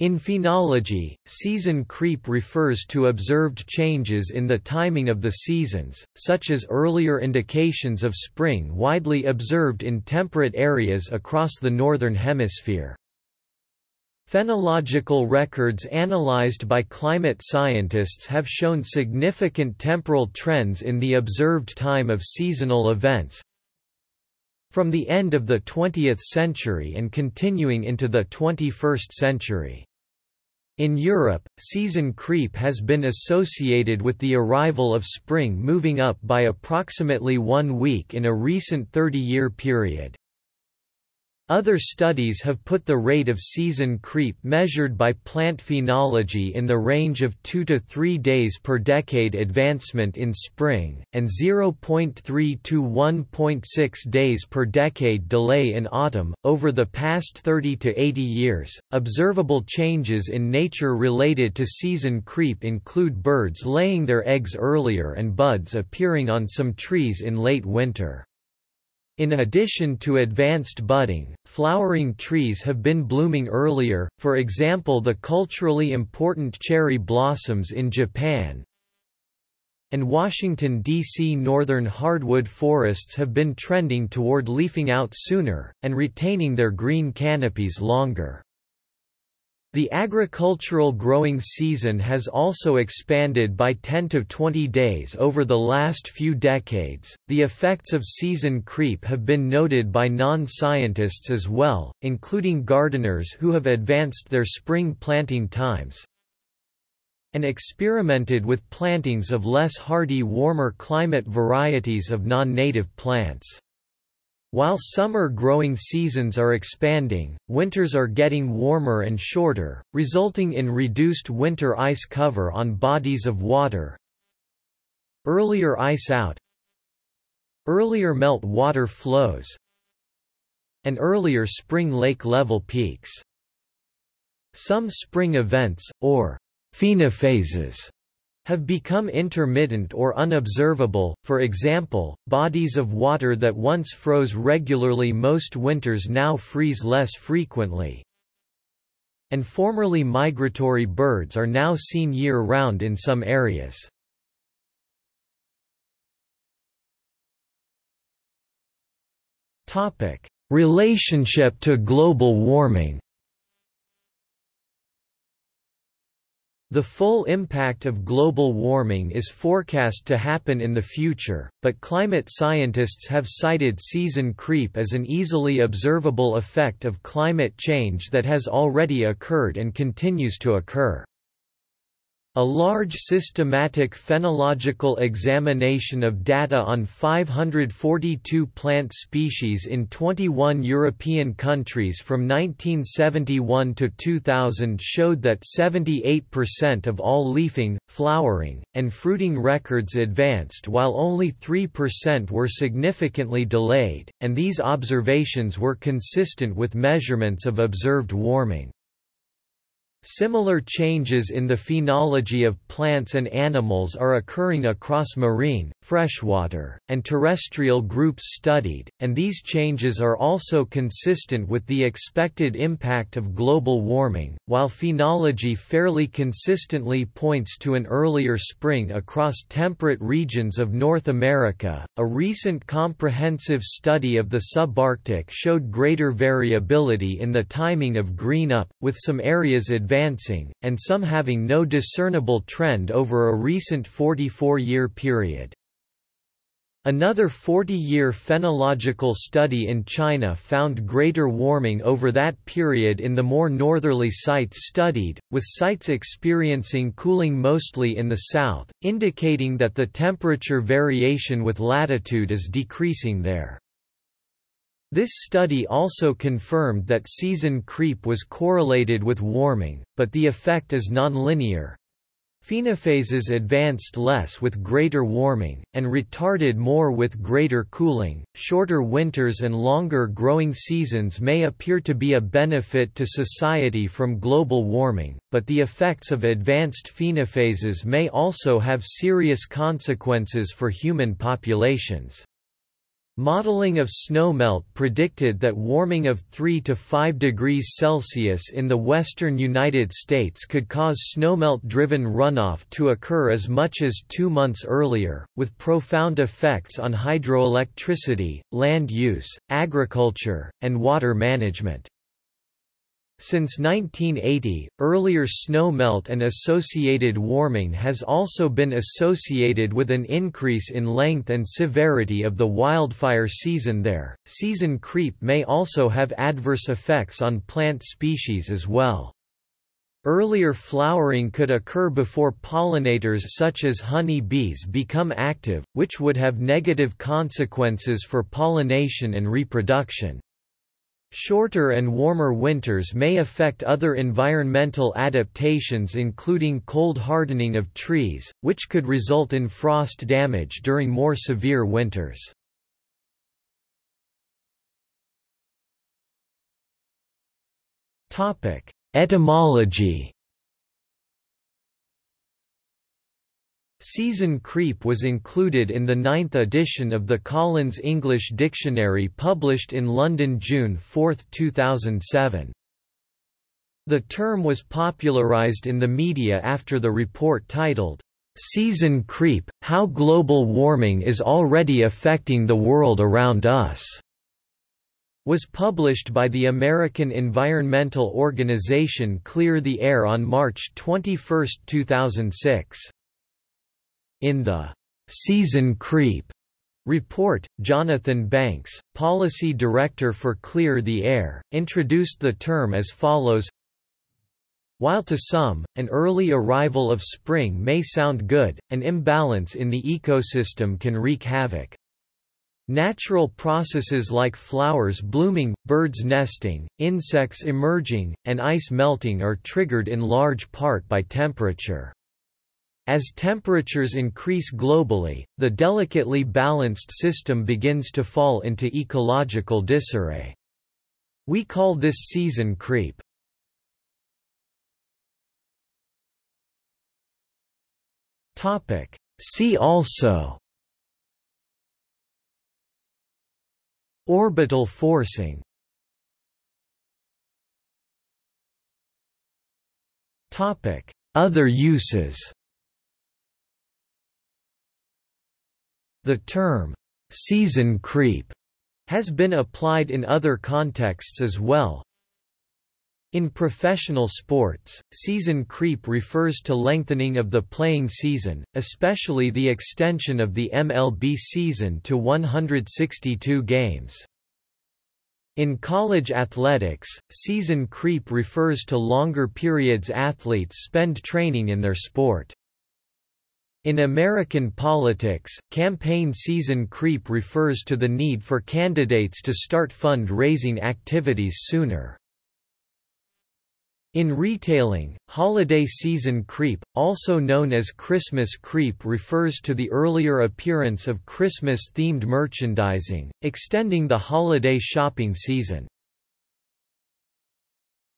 In phenology, season creep refers to observed changes in the timing of the seasons, such as earlier indications of spring widely observed in temperate areas across the Northern Hemisphere. Phenological records analyzed by climate scientists have shown significant temporal trends in the observed time of seasonal events. From the end of the 20th century and continuing into the 21st century. In Europe, season creep has been associated with the arrival of spring moving up by approximately 1 week in a recent 30-year period. Other studies have put the rate of season creep measured by plant phenology in the range of 2 to 3 days per decade advancement in spring, and 0.3 to 1.6 days per decade delay in autumn, over the past 30 to 80 years. Observable changes in nature related to season creep include birds laying their eggs earlier and buds appearing on some trees in late winter. In addition to advanced budding, flowering trees have been blooming earlier, for example the culturally important cherry blossoms in Japan and Washington, D.C. Northern hardwood forests have been trending toward leafing out sooner, and retaining their green canopies longer. The agricultural growing season has also expanded by 10 to 20 days over the last few decades. The effects of season creep have been noted by non-scientists as well, including gardeners who have advanced their spring planting times and experimented with plantings of less hardy, warmer climate varieties of non-native plants. While summer growing seasons are expanding, winters are getting warmer and shorter, resulting in reduced winter ice cover on bodies of water, earlier ice out, earlier melt water flows, and earlier spring lake level peaks. Some spring events, or phenophases, have become intermittent or unobservable. For example, bodies of water that once froze regularly most winters now freeze less frequently. And formerly migratory birds are now seen year-round in some areas. Topic: Relationship to global warming. The full impact of global warming is forecast to happen in the future, but climate scientists have cited season creep as an easily observable effect of climate change that has already occurred and continues to occur. A large systematic phenological examination of data on 542 plant species in 21 European countries from 1971 to 2000 showed that 78% of all leafing, flowering, and fruiting records advanced while only 3% were significantly delayed, and these observations were consistent with measurements of observed warming. Similar changes in the phenology of plants and animals are occurring across marine, freshwater, and terrestrial groups studied, and these changes are also consistent with the expected impact of global warming. While phenology fairly consistently points to an earlier spring across temperate regions of North America, a recent comprehensive study of the subarctic showed greater variability in the timing of green-up, with some areas advancing, and some having no discernible trend over a recent 44-year period. Another 40-year phenological study in China found greater warming over that period in the more northerly sites studied, with sites experiencing cooling mostly in the south, indicating that the temperature variation with latitude is decreasing there. This study also confirmed that season creep was correlated with warming, but the effect is nonlinear. Phenophases advanced less with greater warming, and retarded more with greater cooling. Shorter winters and longer growing seasons may appear to be a benefit to society from global warming, but the effects of advanced phenophases may also have serious consequences for human populations. Modeling of snowmelt predicted that warming of 3 to 5 degrees Celsius in the western United States could cause snowmelt-driven runoff to occur as much as 2 months earlier, with profound effects on hydroelectricity, land use, agriculture, and water management. Since 1980, earlier snowmelt and associated warming has also been associated with an increase in length and severity of the wildfire season there. Season creep may also have adverse effects on plant species as well. Earlier flowering could occur before pollinators such as honey bees become active, which would have negative consequences for pollination and reproduction. Shorter and warmer winters may affect other environmental adaptations including cold hardening of trees, which could result in frost damage during more severe winters. Etymology. Season creep was included in the 9th edition of the Collins English Dictionary published in London June 4, 2007. The term was popularised in the media after the report titled, "Season Creep: How Global Warming is Already Affecting the World Around Us," was published by the American environmental organization Clear the Air on March 21, 2006. In the "Season Creep" report, Jonathan Banks, policy director for Clear the Air, introduced the term as follows: "While to some, an early arrival of spring may sound good, an imbalance in the ecosystem can wreak havoc. Natural processes like flowers blooming, birds nesting, insects emerging, and ice melting are triggered in large part by temperature. As temperatures increase globally, the delicately balanced system begins to fall into ecological disarray. We call this season creep." See also: orbital forcing. Other uses. The term, "season creep," has been applied in other contexts as well. In professional sports, season creep refers to lengthening of the playing season, especially the extension of the MLB season to 162 games. In college athletics, season creep refers to longer periods athletes spend training in their sport. In American politics, campaign season creep refers to the need for candidates to start fund-raising activities sooner. In retailing, holiday season creep, also known as Christmas creep, refers to the earlier appearance of Christmas-themed merchandising, extending the holiday shopping season.